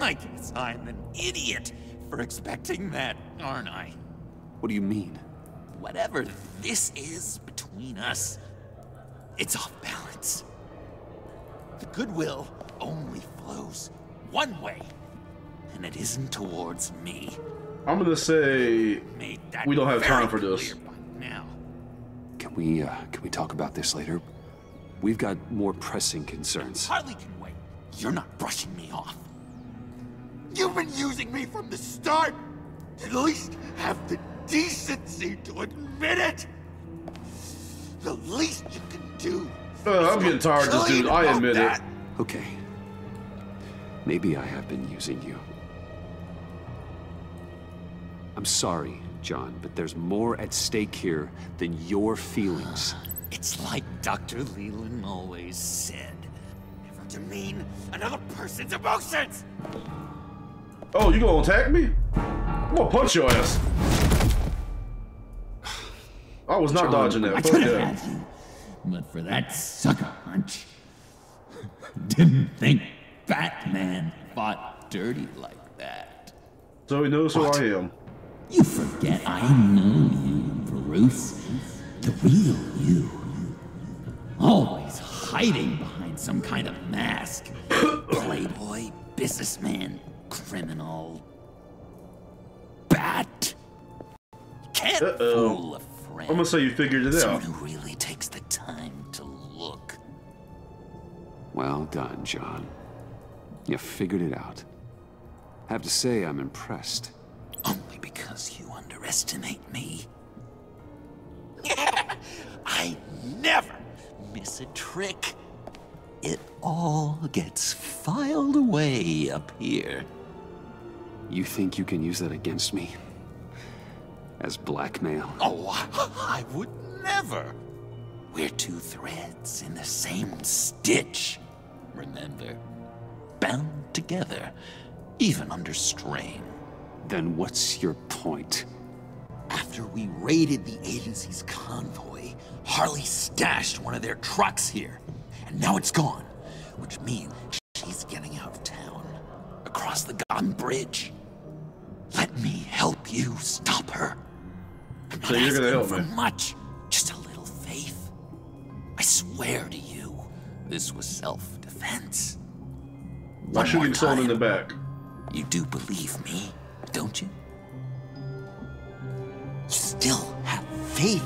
I guess I'm an idiot for expecting that, aren't I? What do you mean? Whatever this is between us, it's off balance. The goodwill only flows one way. And it isn't towards me. I'm gonna say we don't have time for this. Now. Can we talk about this later? We've got more pressing concerns. Harley can wait. You're not brushing me off. You've been using me from the start. At least have the decency to admit it. The least you can do. I'm getting tired of this dude. I admit it. Okay. Maybe I have been using you. I'm sorry, John, but there's more at stake here than your feelings. It's like Dr. Leland always said, never demean another person's emotions! Oh, you gonna attack me? I'm gonna punch your ass. I was not John, dodging that. I could have had you, but for that sucker punch. Didn't think Batman fought dirty like that. So he knows what? Who I am. You forget I know you, Bruce. The real you. Always hiding behind some kind of mask. Playboy, businessman, criminal. Bat. Can't fool a friend. I'm gonna say you figured it out. Someone who really takes the time to look. Well done, John. You figured it out. Have to say I'm impressed. Only because you underestimate me. I never miss a trick. It all gets filed away up here. You think you can use that against me? As blackmail? Oh, I would never. We're two threads in the same stitch, remember? Bound together, even under strain. Then what's your point? After we raided the agency's convoy, Harley stashed one of their trucks here. And now it's gone, which means she's getting out of town, across the Gotham Bridge. Let me help you stop her. I'm not asking for much, just a little faith. I swear to you, this was self-defense. Why should you someone in the back? You do believe me, don't you? You still have faith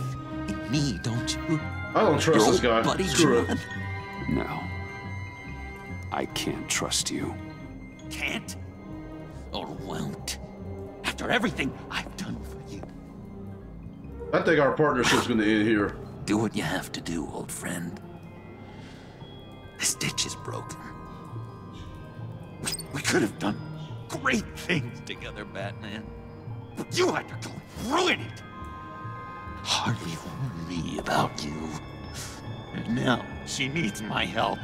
in me, don't you? I don't trust this guy. Buddy John. It. No. I can't trust you. Can't? Or won't? After everything I've done for you. I think our partnership's gonna end here. Do what you have to do, old friend. The stitch is broken. We could have done great things together, Batman. But you had to go and ruin it. Harley warned me about you. And now she needs my help.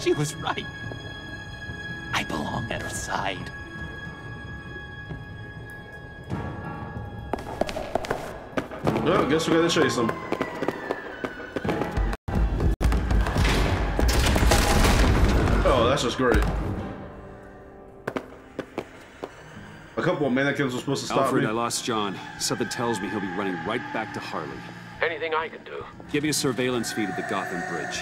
She was right. I belong at her side. Well, I guess we gotta chase him. That's just great. A couple of mannequins were supposed to stop Alfred, me. I lost John. Something tells me he'll be running right back to Harley. Anything I can do? Give me a surveillance feed at the Gotham Bridge.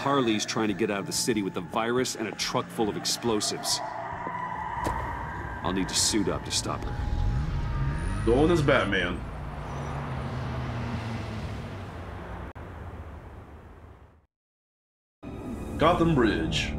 Harley's trying to get out of the city with the virus and a truck full of explosives. I'll need to suit up to stop her. Going as Batman. Gotham Bridge.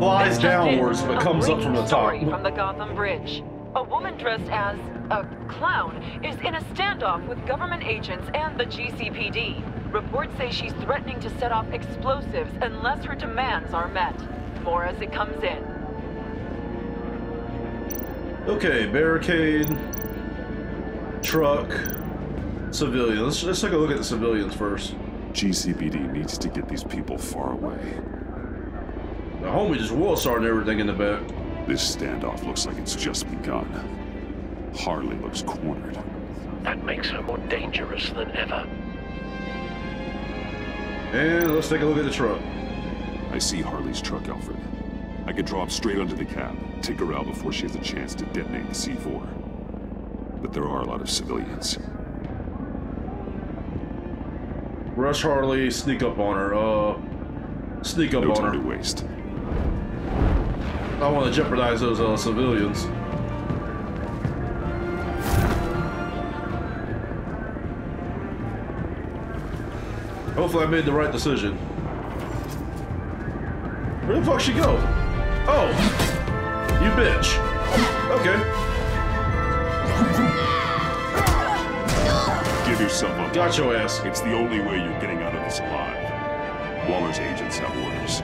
Flies downwards, but comes up from the top. From the Gotham Bridge. A woman dressed as a clown is in a standoff with government agents and the GCPD. Reports say she's threatening to set off explosives unless her demands are met. More as it comes in. Okay, barricade, truck, civilian. Let's take a look at the civilians first. GCPD needs to get these people far away. The homie just wall-started everything in the back. This standoff looks like it's just begun. Harley looks cornered. That makes her more dangerous than ever. And let's take a look at the truck. I see Harley's truck, Alfred. I could drop straight under the cab, take her out before she has a chance to detonate the C4. But there are a lot of civilians. Rush Harley, sneak up on her. Sneak up on her. No time to waste. I don't want to jeopardize those civilians. Hopefully I made the right decision. Where the fuck she go? Oh! You bitch. Okay. Give yourself up. Got your ass. It's the only way you're getting out of this alive. Waller's agents have orders.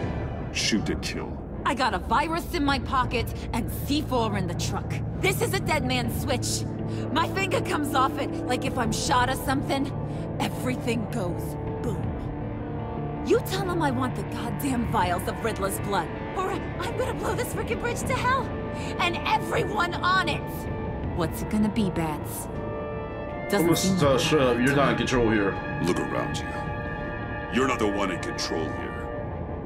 Shoot to kill. I got a virus in my pocket and C4 in the truck. This is a dead man's switch. My finger comes off it like if I'm shot or something. Everything goes boom. You tell him I want the goddamn vials of Riddler's blood, or I'm gonna blow this frickin' bridge to hell. And everyone on it. What's it gonna be, Bats? Doesn't shut up. You're not in control here. Look around you. You're not the one in control here.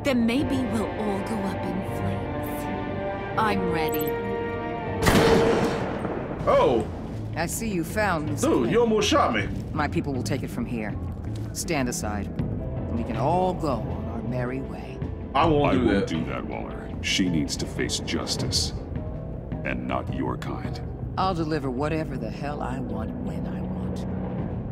Then maybe we'll all go up in flames. I'm ready. Oh. I see you found Mr. Dude, you almost shot me. My people will take it from here. Stand aside. And we can all go on our merry way. I won't do that, Waller. She needs to face justice. And not your kind. I'll deliver whatever the hell I want, when I want.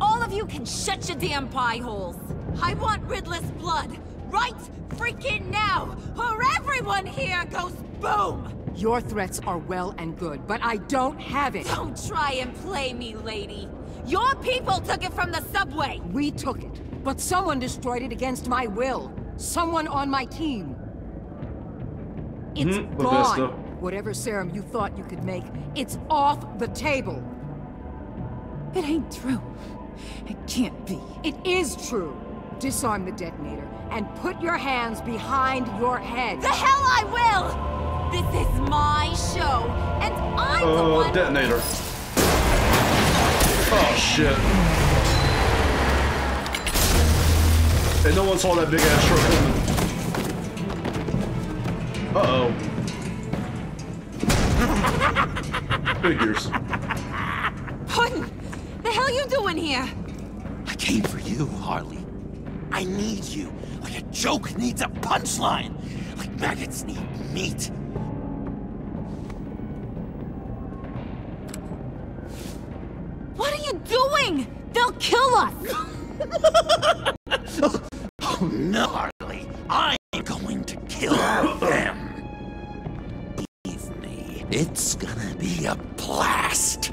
All of you can shut your damn pie holes. I want Riddler's blood, right freaking now, or everyone here goes boom! Your threats are well and good, but I don't have it. Don't try and play me, lady. Your people took it from the subway. We took it, but someone destroyed it against my will. Someone on my team. It's gone. Whatever serum you thought you could make, it's off the table. It ain't true. It can't be. It is true. Disarm the detonator and put your hands behind your head. The hell I will! This is my show, and I'm the one... detonator. Oh, shit. And no one saw that big-ass truck. Uh-oh. Figures. Puddin', the hell you doing here? I came for you, Harley. I need you, like a joke needs a punchline, like maggots need meat. What are you doing? They'll kill us! Oh no, Harley. I'm going to kill them. It's gonna be a blast.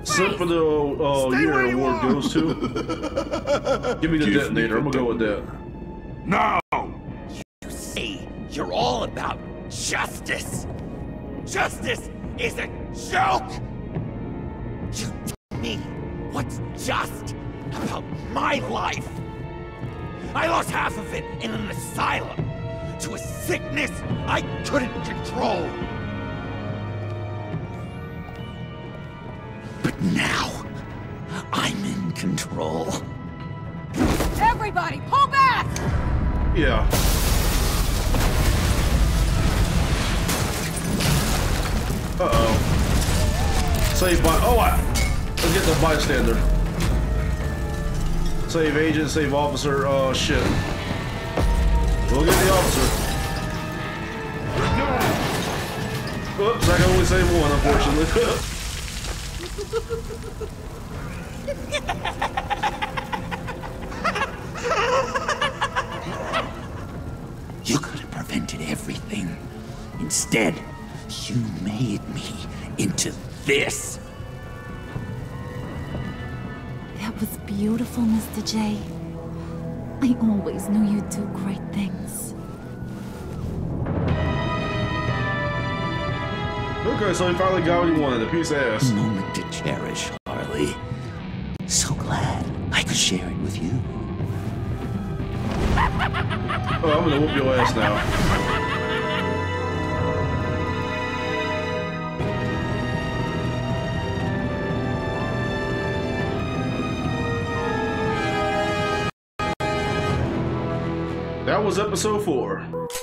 Except for the year award goes to. Give me the detonator. I'm gonna go with that. No. You see, you're all about justice. Justice is a joke. You tell me what's just about my life. I lost half of it in an asylum to a sickness I couldn't control. But now, I'm in control. Everybody, pull back! Yeah. Uh-oh. Save by... Oh, let's get the bystander. Save agent, save officer. Oh, shit. We'll get the officer. Oops, I can only save one, unfortunately. You could have prevented everything. Instead, you made me into this. That was beautiful, Mr. J. I always knew you'd do great things. Okay, so he finally got what he wanted, a piece of ass. Moment to cherish, Harley. So glad I could share it with you. Oh, I'm gonna whoop your ass now. That was episode 4.